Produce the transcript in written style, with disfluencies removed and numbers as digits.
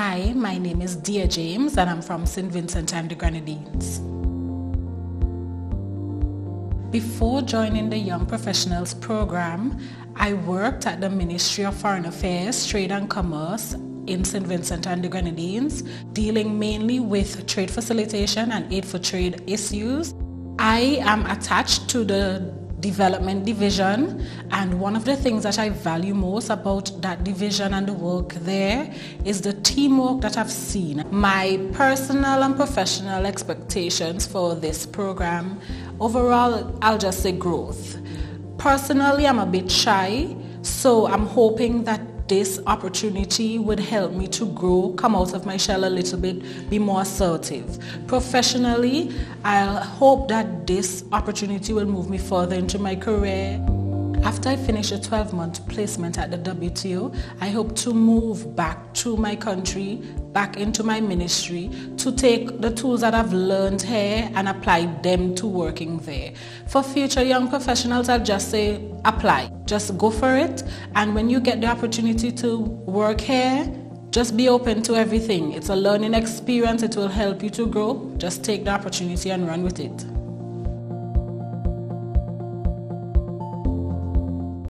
Hi, my name is Deah James and I'm from St. Vincent and the Grenadines. Before joining the Young Professionals program, I worked at the Ministry of Foreign Affairs, Trade and Commerce in St. Vincent and the Grenadines, dealing mainly with trade facilitation and aid for trade issues. I am attached to the Development Division, and one of the things that I value most about that division and the work there is the teamwork that I've seen. My personal and professional expectations for this program, overall, I'll just say growth. Personally, I'm a bit shy, so I'm hoping that this opportunity would help me to grow, come out of my shell a little bit, be more assertive. Professionally, I hope that this opportunity will move me further into my career. After I finish a 12-month placement at the WTO, I hope to move back to my country, back into my ministry, to take the tools that I've learned here and apply them to working there. For future young professionals, I'll just say apply. Just go for it, and when you get the opportunity to work here, just be open to everything. It's a learning experience, it will help you to grow. Just take the opportunity and run with it.